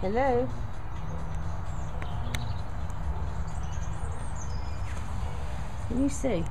Hello? Can you see?